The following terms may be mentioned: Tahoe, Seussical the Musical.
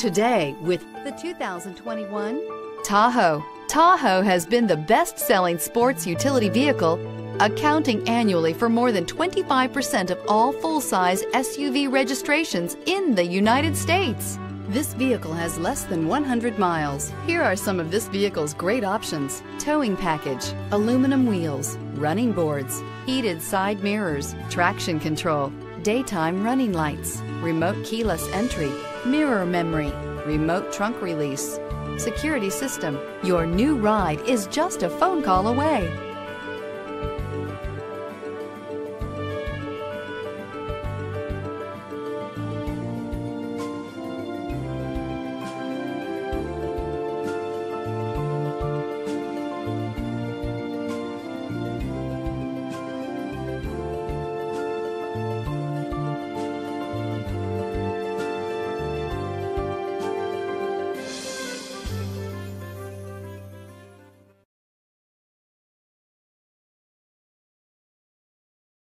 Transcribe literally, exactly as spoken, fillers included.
today with the two thousand twenty-one Tahoe. Tahoe has been the best-selling sports utility vehicle, accounting annually for more than twenty-five percent of all full-size S U V registrations in the United States. This vehicle has less than one hundred miles. Here are some of this vehicle's great options: towing package, aluminum wheels, running boards, heated side mirrors, traction control, daytime running lights, remote keyless entry, mirror memory, remote trunk release, security system. Your new ride is just a phone call away.